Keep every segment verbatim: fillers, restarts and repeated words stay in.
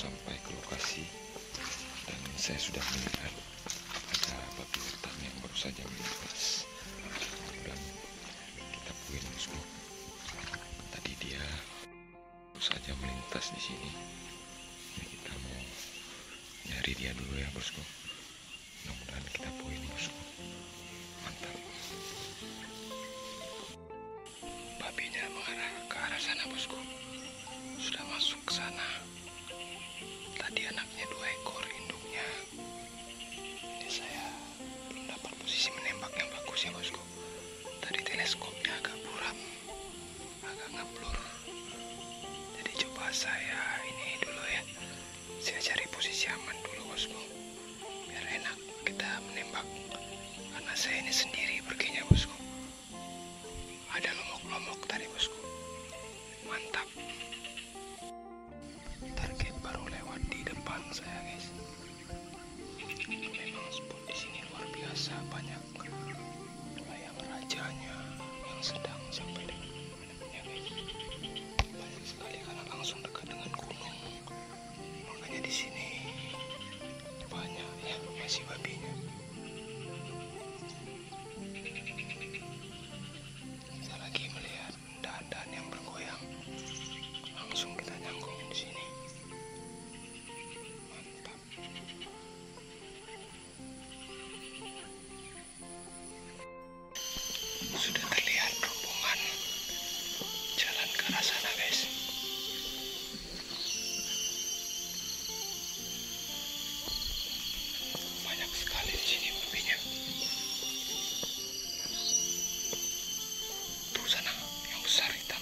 sampai ke lokasi dan saya sudah melihat ada babi hutan yang baru saja melintas. Kemudian kita buin semua. Tadi dia baru saja melintas di sini. Nah, kita mau nyari dia dulu ya bosku. Mudah-mudahan kita poin bosku. Mantap. Babinya mengarah ke arah sana bosku. Sudah masuk ke sana. Tadi anaknya dua ekor induknya. Ini saya belum dapat posisi menembak yang bagus ya bosku. Tadi teleskopnya agak buram, agak ngeblur. Jadi coba saya ini dulu ya. Saya cari posisi aman dulu bosku. Biar enak kita menembak. Karena saya ini sendiri perginya bosku. Ada lomok-lomok tadi bosku. Mantap. Target baru lewat di depan saya guys. Memang spot di sini luar biasa, banyak layang rajanya yang sedang sampai dengan ya guys. Banyak sekali karena langsung dekat dengan gunung. Makanya di sini banyak ya masih babinya. Saya lagi melihat dahan-dahan yang bergoyang. Langsung kita nyangkung di sini. Mantap. Sudah terlihat rombongan jalan ke arah sana, guys. Banyak sekali di sini babinya. Tuh sana yang besar hitam.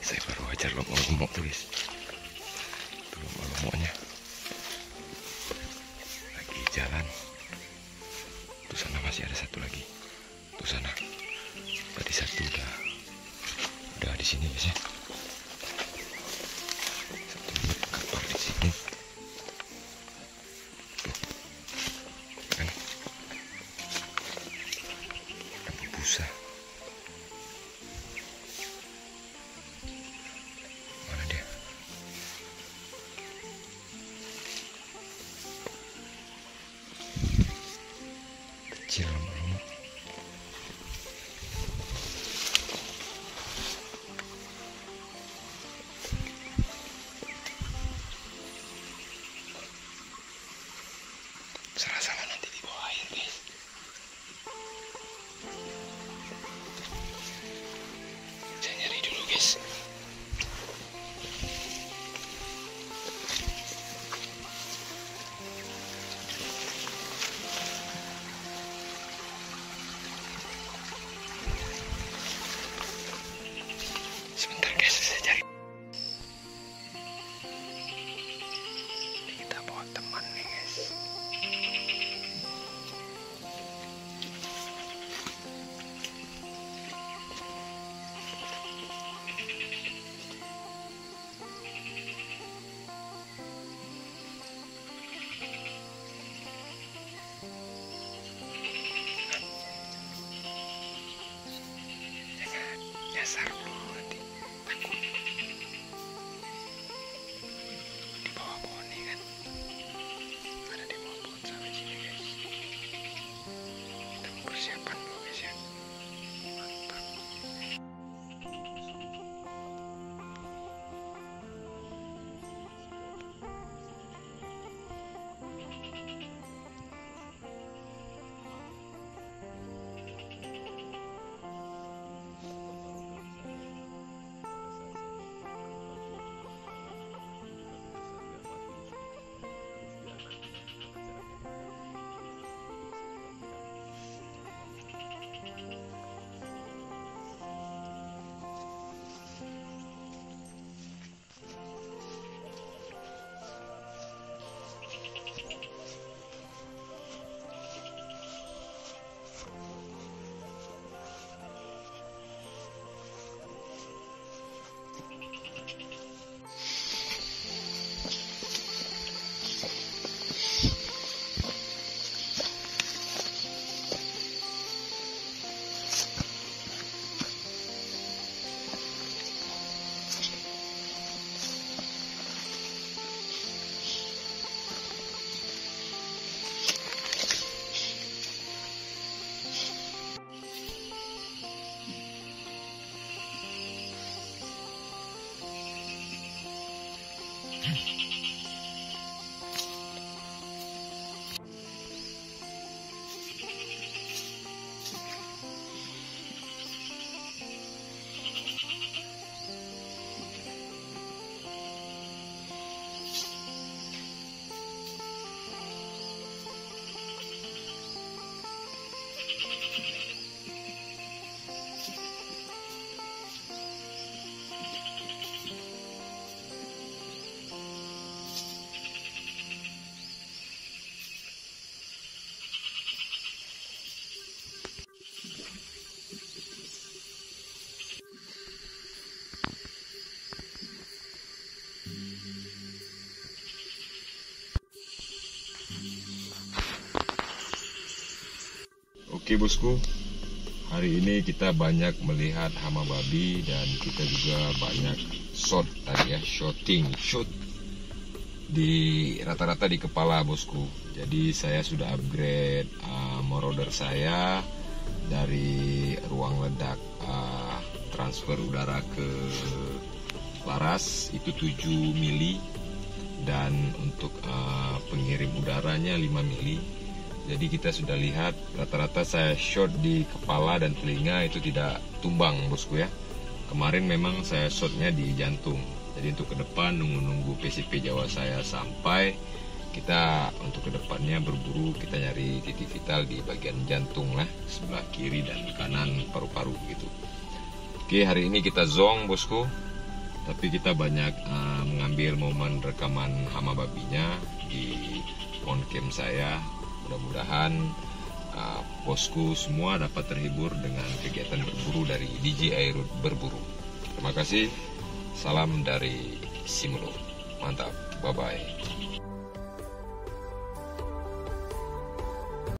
Saya baru aja lomok-lomok tuh guys. Lomok-lomoknya lagi jalan. Tuh sana masih ada satu lagi. Tuh sana. Berarti satu udah udah di sini guys ya. Satu kapal di sini. Kan? Ada busa. Serasa-rasa nanti di bawah air guys. Saya nyari dulu guys. Teman nih guys. Oke bosku, hari ini kita banyak melihat hama babi dan kita juga banyak shot tadi ya, shooting, shoot di rata-rata di kepala bosku. Jadi saya sudah upgrade uh, moroder saya dari ruang ledak uh, transfer udara ke laras itu tujuh mili dan untuk uh, pengirim udaranya lima mili. Jadi kita sudah lihat rata-rata saya shot di kepala dan telinga itu tidak tumbang bosku ya. Kemarin memang saya shotnya di jantung. Jadi untuk ke depan nunggu-nunggu P C P Jawa saya sampai, kita untuk ke depannya berburu kita nyari titik vital di bagian jantung lah, sebelah kiri dan kanan paru-paru gitu. Oke, hari ini kita zong bosku. Tapi kita banyak uh, mengambil momen rekaman hama babinya di on-cam saya. Mudah-mudahan uh, bosku semua dapat terhibur dengan kegiatan berburu dari D J Airud berburu. Terima kasih. Salam dari Simeulue. Mantap. Bye-bye.